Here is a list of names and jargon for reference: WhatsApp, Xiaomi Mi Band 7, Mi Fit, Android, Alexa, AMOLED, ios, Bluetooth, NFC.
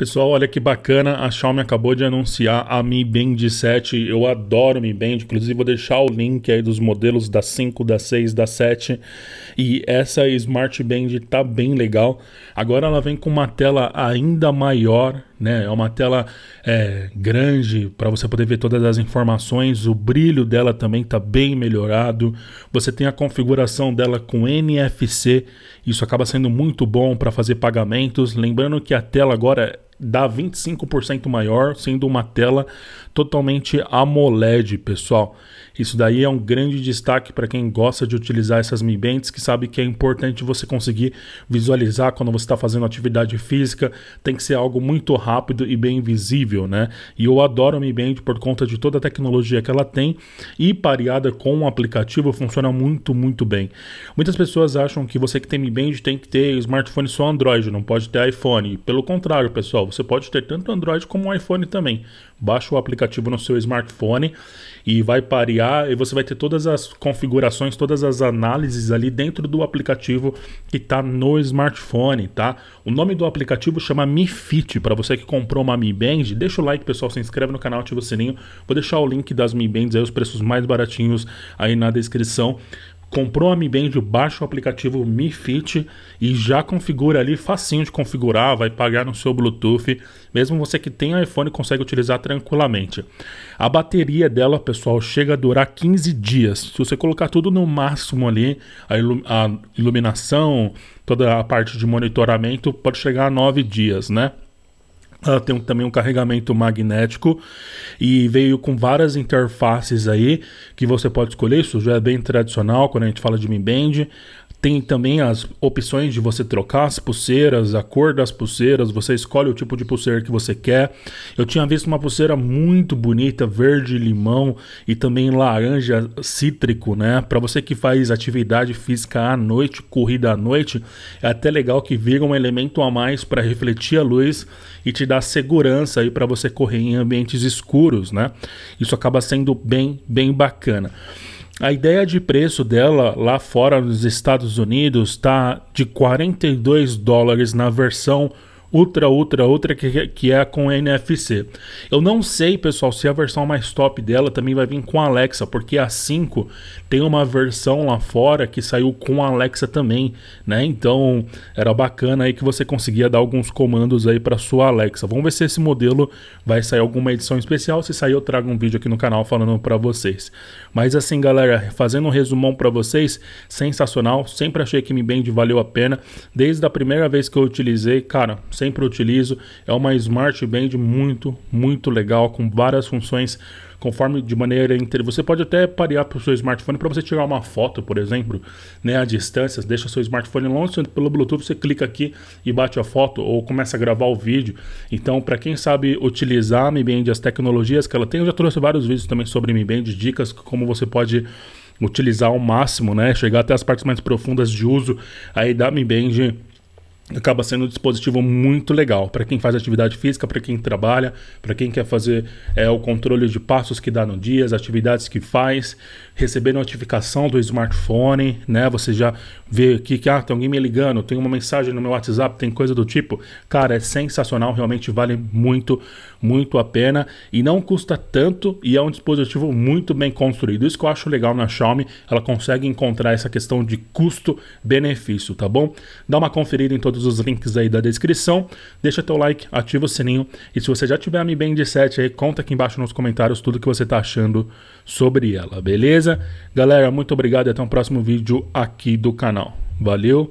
Pessoal, olha que bacana, a Xiaomi acabou de anunciar a Mi Band 7, eu adoro Mi Band, inclusive vou deixar o link aí dos modelos da 5, da 6, da 7, e essa Smart Band tá bem legal. Agora ela vem com uma tela ainda maior, né? É uma tela grande para você poder ver todas as informações, o brilho dela também tá bem melhorado, você tem a configuração dela com NFC, isso acaba sendo muito bom para fazer pagamentos, lembrando que a tela agora dá 25% maior, sendo uma tela totalmente AMOLED, pessoal. Isso daí é um grande destaque para quem gosta de utilizar essas Mi Bands, que sabe que é importante você conseguir visualizar quando você está fazendo atividade física, tem que ser algo muito rápido e bem visível, né? E eu adoro a Mi Band por conta de toda a tecnologia que ela tem e pareada com o aplicativo funciona muito, muito bem. Muitas pessoas acham que você que tem Mi Band tem que ter smartphone só Android, não pode ter iPhone. Pelo contrário, pessoal, você pode ter tanto Android como iPhone também. Baixa o aplicativo no seu smartphone e vai parear e você vai ter todas as configurações, todas as análises ali dentro do aplicativo que está no smartphone, tá? O nome do aplicativo chama Mi Fit. Para você que comprou uma Mi Band, deixa o like, pessoal, se inscreve no canal, ativa o sininho. Vou deixar o link das Mi Bands aí, os preços mais baratinhos aí na descrição. Comprou a Mi Band, baixa o aplicativo Mi Fit e já configura ali, facinho de configurar, vai pagar no seu Bluetooth. Mesmo você que tem iPhone consegue utilizar tranquilamente. A bateria dela, pessoal, chega a durar 15 dias. Se você colocar tudo no máximo ali, a iluminação, toda a parte de monitoramento, pode chegar a 9 dias, né? Ela tem também um carregamento magnético e veio com várias interfaces aí que você pode escolher, isso já é bem tradicional quando a gente fala de Mi Band. Tem também as opções de você trocar as pulseiras, a cor das pulseiras, você escolhe o tipo de pulseira que você quer. Eu tinha visto uma pulseira muito bonita, verde limão e também laranja cítrico, né? Para você que faz atividade física à noite, corrida à noite, é até legal que vira um elemento a mais para refletir a luz e te dar segurança aí para você correr em ambientes escuros, né? Isso acaba sendo bem bacana. A ideia de preço dela lá fora nos Estados Unidos está de $42 na versão ultra que é com NFC. Eu não sei, pessoal, se a versão mais top dela também vai vir com Alexa, porque a 5 tem uma versão lá fora que saiu com Alexa também, né? Então era bacana aí que você conseguia dar alguns comandos aí para sua Alexa. Vamos ver se esse modelo vai sair alguma edição especial, se sair eu trago um vídeo aqui no canal falando para vocês. Mas assim, galera, fazendo um resumão para vocês, sensacional, sempre achei que Mi Band valeu a pena, desde a primeira vez que eu utilizei, cara, sempre utilizo, é uma Smart Band muito legal, com várias funções, conforme de maneira entre você pode até parear para o seu smartphone para você tirar uma foto, por exemplo, né, a distância, deixa seu smartphone longe pelo Bluetooth, você clica aqui e bate a foto ou começa a gravar o vídeo. Então, para quem sabe utilizar a Mi Band, as tecnologias que ela tem, eu já trouxe vários vídeos também sobre Mi Band, dicas como você pode utilizar ao máximo, né, chegar até as partes mais profundas de uso aí da Mi Band. Acaba sendo um dispositivo muito legal para quem faz atividade física, para quem trabalha, para quem quer fazer o controle de passos que dá no dia, as atividades que faz, receber notificação do smartphone, né? Você já vê aqui que tem alguém me ligando, tem uma mensagem no meu WhatsApp, tem coisa do tipo. Cara, é sensacional, realmente vale muito a pena e não custa tanto e é um dispositivo muito bem construído. Isso que eu acho legal na Xiaomi, ela consegue encontrar essa questão de custo-benefício, tá bom? Dá uma conferida em todos os links aí da descrição, deixa teu like, ativa o sininho e se você já tiver a Mi Band 7 aí, conta aqui embaixo nos comentários tudo que você tá achando sobre ela, beleza? Galera, muito obrigado e até um próximo vídeo aqui do canal. Valeu!